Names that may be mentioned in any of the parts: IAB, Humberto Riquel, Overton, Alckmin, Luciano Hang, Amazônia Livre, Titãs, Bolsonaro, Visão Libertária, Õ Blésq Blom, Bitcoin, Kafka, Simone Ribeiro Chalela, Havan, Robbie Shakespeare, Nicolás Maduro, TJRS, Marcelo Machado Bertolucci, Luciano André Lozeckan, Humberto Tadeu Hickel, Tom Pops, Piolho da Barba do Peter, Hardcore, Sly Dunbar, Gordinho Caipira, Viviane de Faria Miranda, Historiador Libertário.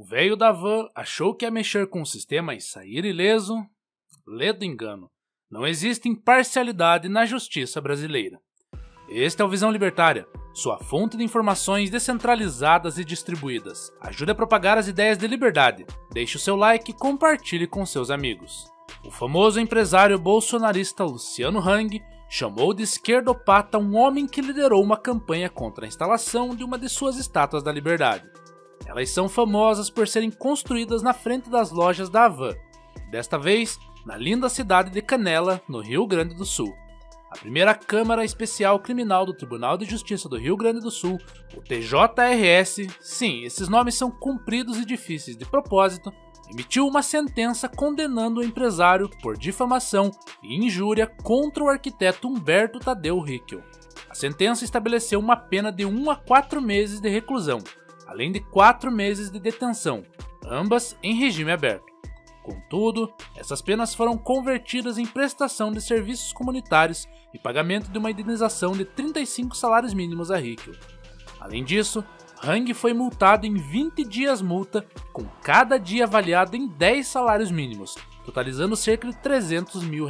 O velho da van achou que ia mexer com o sistema e sair ileso. Ledo engano. Não existe imparcialidade na justiça brasileira. Este é o Visão Libertária, sua fonte de informações descentralizadas e distribuídas. Ajude a propagar as ideias de liberdade. Deixe o seu like e compartilhe com seus amigos. O famoso empresário bolsonarista Luciano Hang chamou de esquerdopata um homem que liderou uma campanha contra a instalação de uma de suas estátuas da liberdade. Elas são famosas por serem construídas na frente das lojas da Havan, desta vez na linda cidade de Canela, no Rio Grande do Sul. A primeira Câmara Especial Criminal do Tribunal de Justiça do Rio Grande do Sul, o TJRS, sim, esses nomes são compridos e difíceis de propósito, emitiu uma sentença condenando o empresário por difamação e injúria contra o arquiteto Humberto Tadeu Hickel. A sentença estabeleceu uma pena de 1 a 4 meses de reclusão, além de 4 meses de detenção, ambas em regime aberto. Contudo, essas penas foram convertidas em prestação de serviços comunitários e pagamento de uma indenização de 35 salários mínimos a Hickel. Além disso, Hang foi multado em 20 dias multa, com cada dia avaliado em 10 salários mínimos, totalizando cerca de R$300 mil.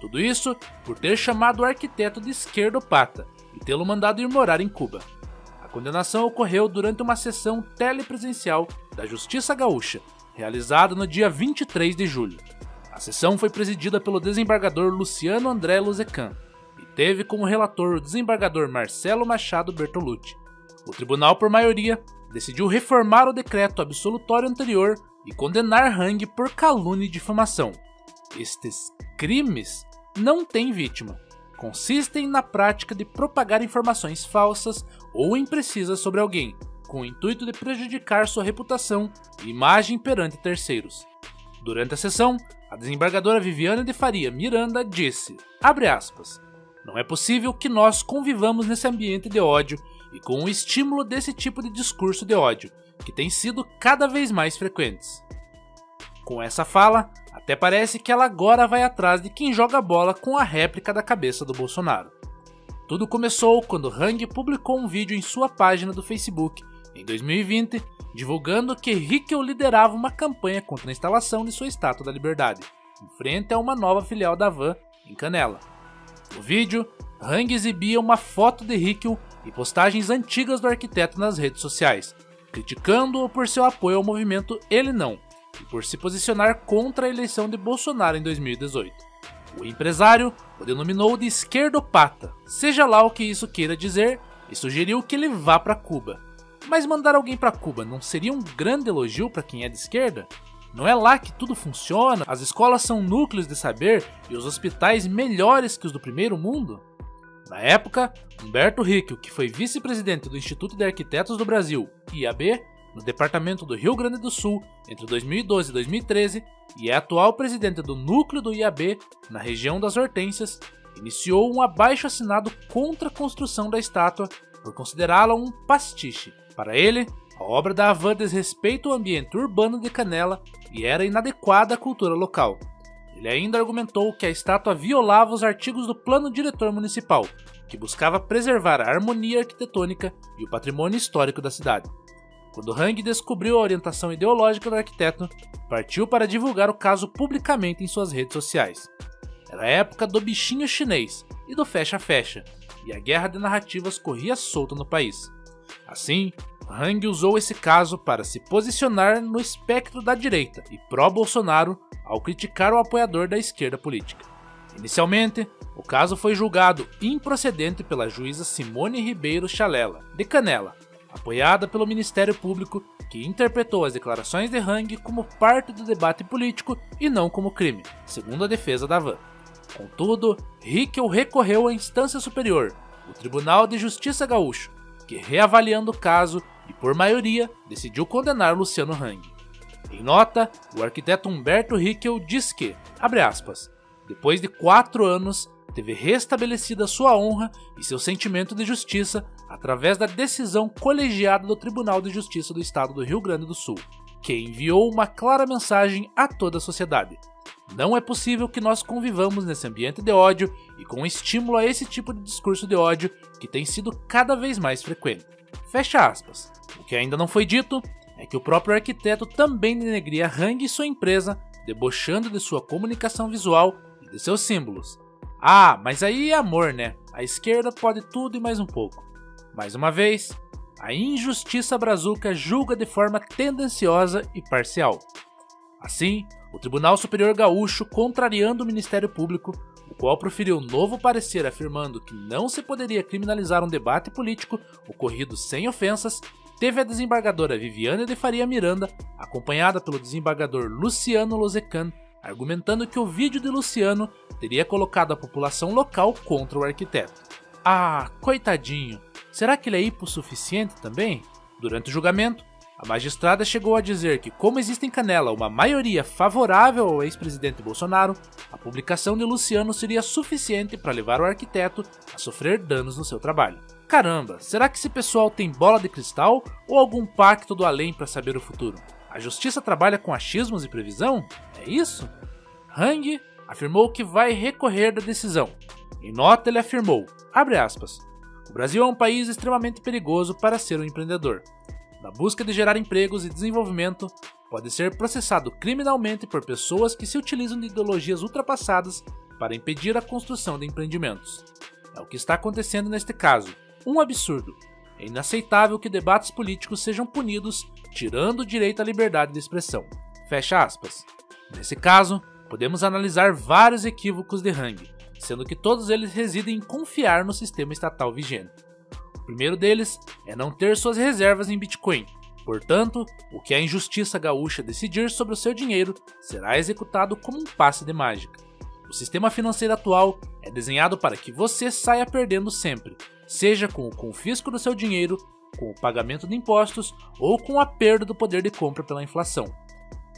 Tudo isso por ter chamado o arquiteto de esquerdopata e tê-lo mandado ir morar em Cuba. A condenação ocorreu durante uma sessão telepresencial da Justiça Gaúcha, realizada no dia 23 de julho. A sessão foi presidida pelo desembargador Luciano André Lozeckan e teve como relator o desembargador Marcelo Machado Bertolucci. O tribunal, por maioria, decidiu reformar o decreto absolutório anterior e condenar Hang por calúnia e difamação. Estes crimes não têm vítima. Consistem na prática de propagar informações falsas ou imprecisas sobre alguém, com o intuito de prejudicar sua reputação e imagem perante terceiros. Durante a sessão, a desembargadora Viviane de Faria Miranda disse, abre aspas, "Não é possível que nós convivamos nesse ambiente de ódio e com o estímulo desse tipo de discurso de ódio, que tem sido cada vez mais frequentes." Com essa fala, até parece que ela agora vai atrás de quem joga bola com a réplica da cabeça do Bolsonaro. Tudo começou quando Hang publicou um vídeo em sua página do Facebook, em 2020, divulgando que Hickel liderava uma campanha contra a instalação de sua estátua da liberdade, em frente a uma nova filial da Havan, em Canela. No vídeo, Hang exibia uma foto de Hickel e postagens antigas do arquiteto nas redes sociais, criticando-o por seu apoio ao movimento Ele Não, e por se posicionar contra a eleição de Bolsonaro em 2018. O empresário o denominou de esquerdopata, seja lá o que isso queira dizer, e sugeriu que ele vá para Cuba. Mas mandar alguém para Cuba não seria um grande elogio para quem é de esquerda? Não é lá que tudo funciona, as escolas são núcleos de saber e os hospitais melhores que os do primeiro mundo? Na época, Humberto Riquel, que foi vice-presidente do Instituto de Arquitetos do Brasil, IAB, no departamento do Rio Grande do Sul entre 2012 e 2013 e é atual presidente do núcleo do IAB na região das Hortênsias, iniciou um abaixo-assinado contra a construção da estátua por considerá-la um pastiche. Para ele, a obra da Havan desrespeita o ambiente urbano de Canela e era inadequada à cultura local. Ele ainda argumentou que a estátua violava os artigos do Plano Diretor Municipal, que buscava preservar a harmonia arquitetônica e o patrimônio histórico da cidade. Quando Hang descobriu a orientação ideológica do arquiteto, partiu para divulgar o caso publicamente em suas redes sociais. Era a época do bichinho chinês e do fecha-fecha, e a guerra de narrativas corria solta no país. Assim, Hang usou esse caso para se posicionar no espectro da direita e pró-Bolsonaro ao criticar o apoiador da esquerda política. Inicialmente, o caso foi julgado improcedente pela juíza Simone Ribeiro Chalela, de Canela, apoiada pelo Ministério Público, que interpretou as declarações de Hang como parte do debate político e não como crime, segundo a defesa da Havan. Contudo, Hickel recorreu à instância superior, o Tribunal de Justiça Gaúcho, que reavaliando o caso e por maioria decidiu condenar Luciano Hang. Em nota, o arquiteto Humberto Riquel diz que, abre aspas, "depois de 4 anos, teve restabelecida sua honra e seu sentimento de justiça através da decisão colegiada do Tribunal de Justiça do Estado do Rio Grande do Sul, que enviou uma clara mensagem a toda a sociedade. Não é possível que nós convivamos nesse ambiente de ódio e com estímulo a esse tipo de discurso de ódio que tem sido cada vez mais frequente." Fecha aspas. O que ainda não foi dito é que o próprio arquiteto também denegria Hang e sua empresa, debochando de sua comunicação visual e de seus símbolos. Ah, mas aí é amor, né? A esquerda pode tudo e mais um pouco. Mais uma vez, a injustiça brazuca julga de forma tendenciosa e parcial. Assim, o Tribunal Superior Gaúcho, contrariando o Ministério Público, o qual proferiu um novo parecer afirmando que não se poderia criminalizar um debate político ocorrido sem ofensas, teve a desembargadora Viviane de Faria Miranda, acompanhada pelo desembargador Luciano Lozeckan, argumentando que o vídeo de Luciano teria colocado a população local contra o arquiteto. Ah, coitadinho, será que ele é hipossuficiente também? Durante o julgamento, a magistrada chegou a dizer que, como existe em Canela uma maioria favorável ao ex-presidente Bolsonaro, a publicação de Luciano seria suficiente para levar o arquiteto a sofrer danos no seu trabalho. Caramba, será que esse pessoal tem bola de cristal ou algum pacto do além para saber o futuro? A justiça trabalha com achismos e previsão? É isso? Hang afirmou que vai recorrer da decisão. Em nota ele afirmou, abre aspas, "O Brasil é um país extremamente perigoso para ser um empreendedor. Na busca de gerar empregos e desenvolvimento, pode ser processado criminalmente por pessoas que se utilizam de ideologias ultrapassadas para impedir a construção de empreendimentos. É o que está acontecendo neste caso. Um absurdo. É inaceitável que debates políticos sejam punidos, tirando o direito à liberdade de expressão." Fecha aspas. Nesse caso, podemos analisar vários equívocos de Hang, sendo que todos eles residem em confiar no sistema estatal vigente. O primeiro deles é não ter suas reservas em Bitcoin, portanto, o que a injustiça gaúcha decidir sobre o seu dinheiro será executado como um passe de mágica. O sistema financeiro atual é desenhado para que você saia perdendo sempre, seja com o confisco do seu dinheiro, com o pagamento de impostos ou com a perda do poder de compra pela inflação.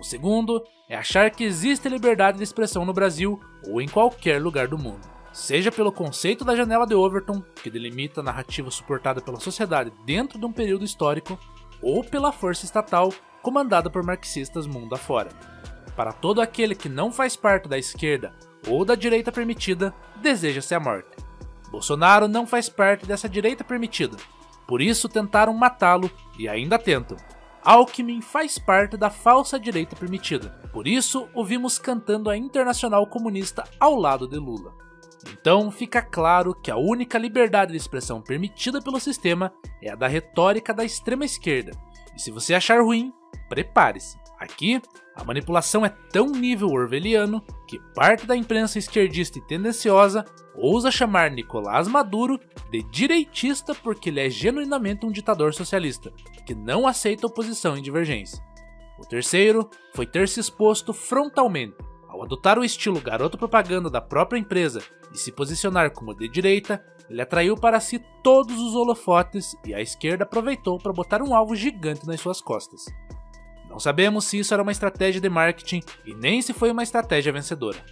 O segundo é achar que existe liberdade de expressão no Brasil ou em qualquer lugar do mundo. Seja pelo conceito da janela de Overton, que delimita a narrativa suportada pela sociedade dentro de um período histórico, ou pela força estatal comandada por marxistas mundo afora. Para todo aquele que não faz parte da esquerda ou da direita permitida, deseja-se a morte. Bolsonaro não faz parte dessa direita permitida, por isso tentaram matá-lo e ainda tentam. Alckmin faz parte da falsa direita permitida, por isso o vimos cantando a Internacional Comunista ao lado de Lula. Então fica claro que a única liberdade de expressão permitida pelo sistema é a da retórica da extrema esquerda, e se você achar ruim, prepare-se. Aqui, a manipulação é tão nível orwelliano que parte da imprensa esquerdista e tendenciosa ousa chamar Nicolás Maduro de direitista porque ele é genuinamente um ditador socialista, que não aceita oposição e divergência. O terceiro foi ter se exposto frontalmente. Ao adotar o estilo garoto propaganda da própria empresa e se posicionar como de direita, ele atraiu para si todos os holofotes e a esquerda aproveitou para botar um alvo gigante nas suas costas. Não sabemos se isso era uma estratégia de marketing e nem se foi uma estratégia vencedora.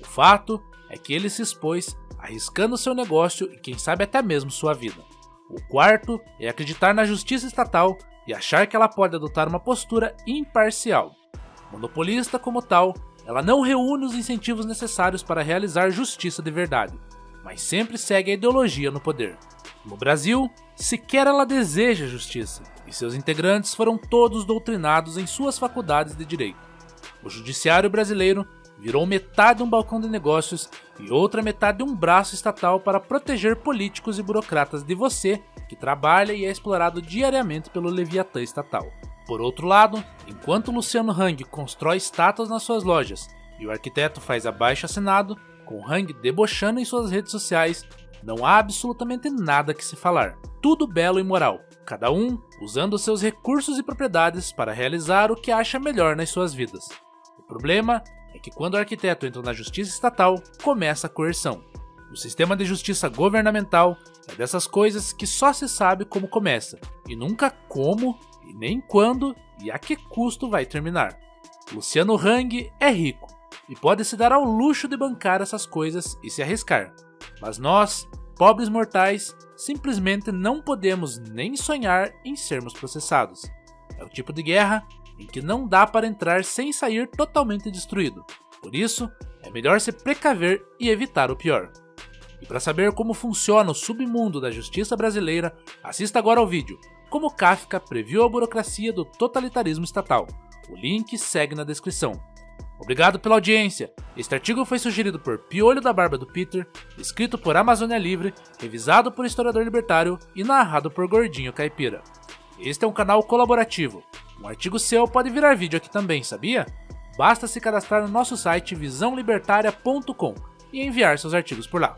O fato é que ele se expôs, arriscando seu negócio e quem sabe até mesmo sua vida. O quarto é acreditar na justiça estatal e achar que ela pode adotar uma postura imparcial. Monopolista como tal, ela não reúne os incentivos necessários para realizar justiça de verdade, mas sempre segue a ideologia no poder. No Brasil, sequer ela deseja justiça, e seus integrantes foram todos doutrinados em suas faculdades de direito. O judiciário brasileiro virou metade um balcão de negócios e outra metade um braço estatal para proteger políticos e burocratas de você, que trabalha e é explorado diariamente pelo Leviatã estatal. Por outro lado, enquanto Luciano Hang constrói estátuas nas suas lojas e o arquiteto faz abaixo-assinado, com Hang debochando em suas redes sociais, não há absolutamente nada que se falar. Tudo belo e moral, cada um usando seus recursos e propriedades para realizar o que acha melhor nas suas vidas. O problema é que quando o arquiteto entra na justiça estatal, começa a coerção. O sistema de justiça governamental é dessas coisas que só se sabe como começa, e nunca como, e nem quando, e a que custo vai terminar. Luciano Hang é rico, e pode se dar ao luxo de bancar essas coisas e se arriscar. Mas nós, pobres mortais, simplesmente não podemos nem sonhar em sermos processados. É o tipo de guerra em que não dá para entrar sem sair totalmente destruído. Por isso, é melhor se precaver e evitar o pior. E para saber como funciona o submundo da justiça brasileira, assista agora ao vídeo como Kafka previu a burocracia do totalitarismo estatal. O link segue na descrição. Obrigado pela audiência! Este artigo foi sugerido por Piolho da Barba do Peter, escrito por Amazônia Livre, revisado por Historiador Libertário e narrado por Gordinho Caipira. Este é um canal colaborativo. Um artigo seu pode virar vídeo aqui também, sabia? Basta se cadastrar no nosso site visãolibertaria.com e enviar seus artigos por lá.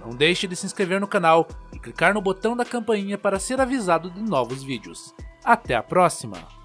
Não deixe de se inscrever no canal e clicar no botão da campainha para ser avisado de novos vídeos. Até a próxima!